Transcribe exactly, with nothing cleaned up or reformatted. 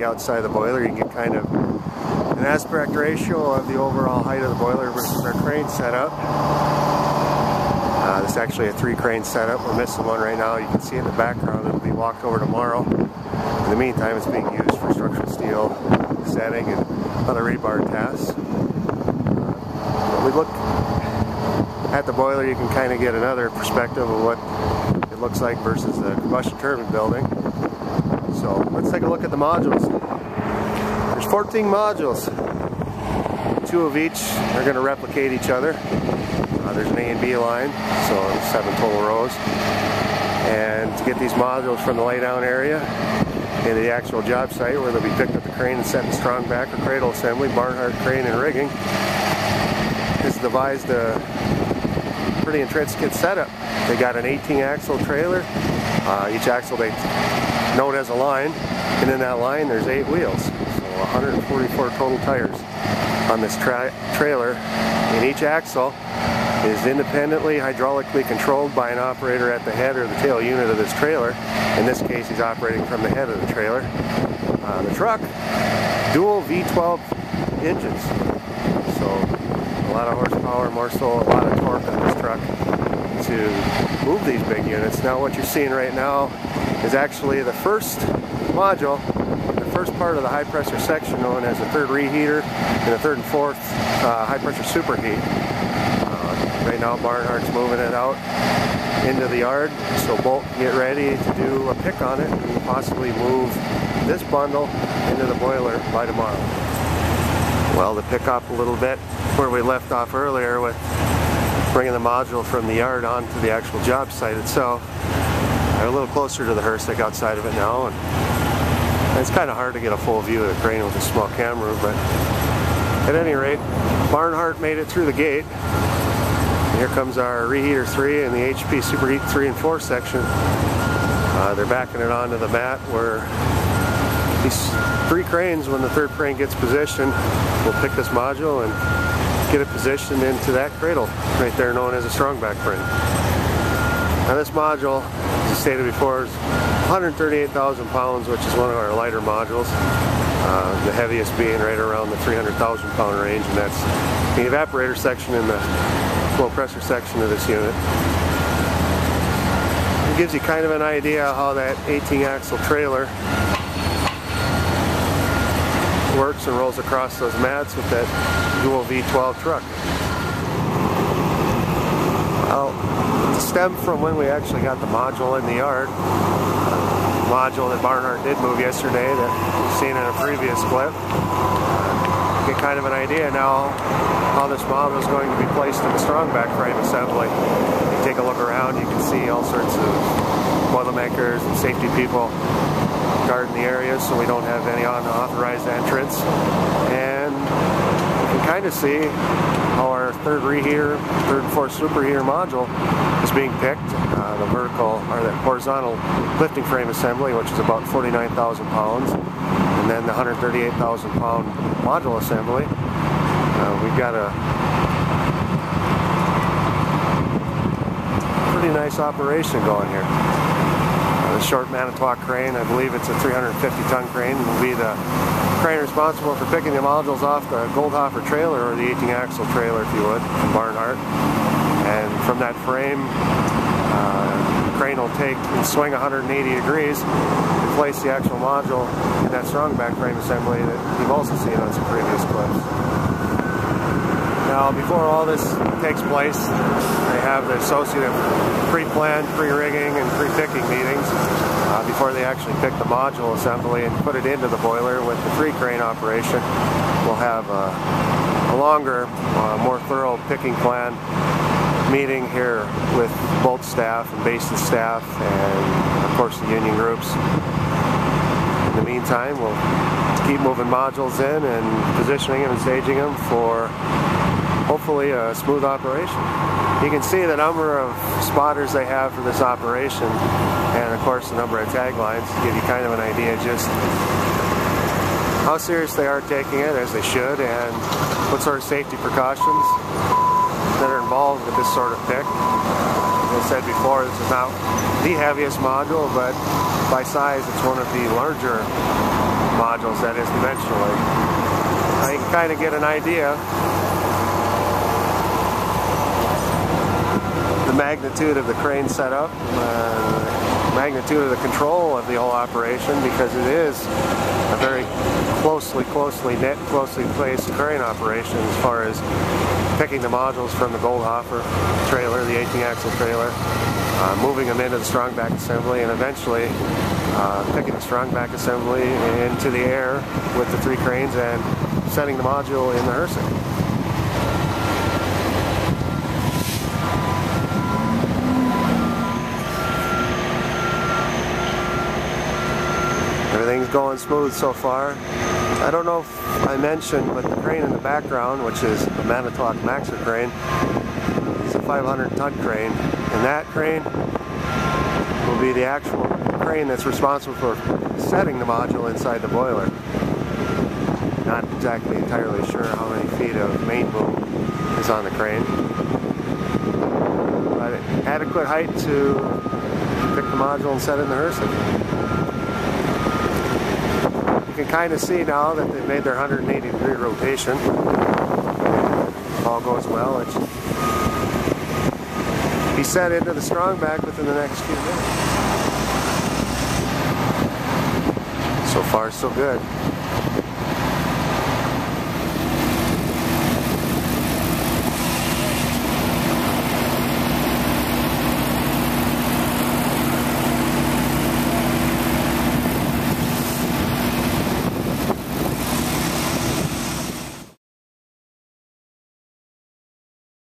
the outside of the boiler, you get kind of an aspect ratio of the overall height of the boiler versus our crane setup. Uh, this is actually a three crane setup. We're missing one right now. You can see in the background, it'll be walked over tomorrow. In the meantime, it's being used for structural steel setting and other rebar tasks. Uh, we look at the boiler, you can kind of get another perspective of what it looks like versus the combustion turbine building. So let's take a look at the modules. There's fourteen modules. Two of each are going to replicate each other. Uh, there's an A and B line, so there's seven total rows. And to get these modules from the laydown area into the actual job site where they'll be picked up the crane and set in strongback or cradle assembly, Barnhart crane and rigging, has devised a pretty intricate setup. They got an eighteen axle trailer. Uh, each axle they known as a line, and in that line there's eight wheels, so one hundred forty-four total tires on this tra trailer, and each axle is independently hydraulically controlled by an operator at the head or the tail unit of this trailer. In this case, he's operating from the head of the trailer. Uh, the truck, dual V twelve engines, so a lot of horsepower, more so a lot of torque on this truck to move these big units. Now what you're seeing right now is actually the first module, the first part of the high pressure section known as the third reheater and the third and fourth uh, high pressure superheat. Uh, right now Barnhart's moving it out into the yard, so Bolt can get ready to do a pick on it and possibly move this bundle into the boiler by tomorrow. Well, to pick up a little bit where we left off earlier with bringing the module from the yard onto the actual job site itself, they're a little closer to the H R S G outside of it now, and it's kind of hard to get a full view of the crane with a small camera, but at any rate, Barnhart made it through the gate. And here comes our Reheater three and the H P Superheat three and four section. Uh, they're backing it onto the mat where these three cranes, when the third crane gets positioned, will pick this module and get it positioned into that cradle right there known as a strongback crane. Now this module, as I stated before, is one hundred thirty-eight thousand pounds, which is one of our lighter modules. Uh, the heaviest being right around the three hundred thousand pound range, and that's the evaporator section and the low pressure section of this unit. It gives you kind of an idea how that eighteen axle trailer works and rolls across those mats with that dual V twelve truck. Well, stem from when we actually got the module in the yard, the module that Barnhart did move yesterday that we've seen in a previous clip. You get kind of an idea now how this module is going to be placed in the strongback frame assembly. You take a look around, you can see all sorts of boilermakers and safety people guarding the area, so we don't have any unauthorized entrance. And you can kind of see how our third reheater, third and fourth superheater module is being picked. Uh, the vertical, or the horizontal lifting frame assembly, which is about forty-nine thousand pounds, and then the one hundred thirty-eight thousand pound module assembly. Uh, we've got a pretty nice operation going here. Uh, the short Manitowoc crane, I believe it's a three hundred fifty ton crane, will be the crane responsible for picking the modules off the Goldhofer trailer, or the eighteen axle trailer if you would, from Barnhart. And from that frame, uh, the crane will take and swing one hundred eighty degrees and place the actual module in that strongback frame assembly that you've also seen on some previous clips. Now, before all this takes place, they have the associative pre-planned, pre-rigging, and pre-picking meetings uh, before they actually pick the module assembly and put it into the boiler with the three-crane operation. We'll have a, a longer, uh, more thorough picking plan meeting here with Bolt staff and Basin staff and of course the union groups. In the meantime, we'll keep moving modules in and positioning them and staging them for hopefully a smooth operation. You can see the number of spotters they have for this operation and of course the number of taglines to give you kind of an idea just how serious they are taking it, as they should, and what sort of safety precautions that are involved with this sort of pick. As I said before, this is not the heaviest module, but by size it's one of the larger modules, that is, dimensionally. I can kind of get an idea the magnitude of the crane setup, uh, magnitude of the control of the whole operation, because it is a very closely, closely knit, closely placed crane operation as far as picking the modules from the Goldhofer trailer, the eighteen axle trailer, uh, moving them into the Strongback assembly, and eventually uh, picking the Strongback assembly into the air with the three cranes and setting the module in the HRSG. Everything's going smooth so far. I don't know if I mentioned, but the crane in the background, which is the Manitowoc Maxer crane, is a five hundred ton crane, and that crane will be the actual crane that's responsible for setting the module inside the boiler. Not exactly entirely sure how many feet of main boom is on the crane, but adequate height to pick the module and set it in the HRSG. You can kind of see now that they've made their one hundred eighty degree rotation. If all goes well, it should be set into the Strongback within the next few minutes. So far, so good.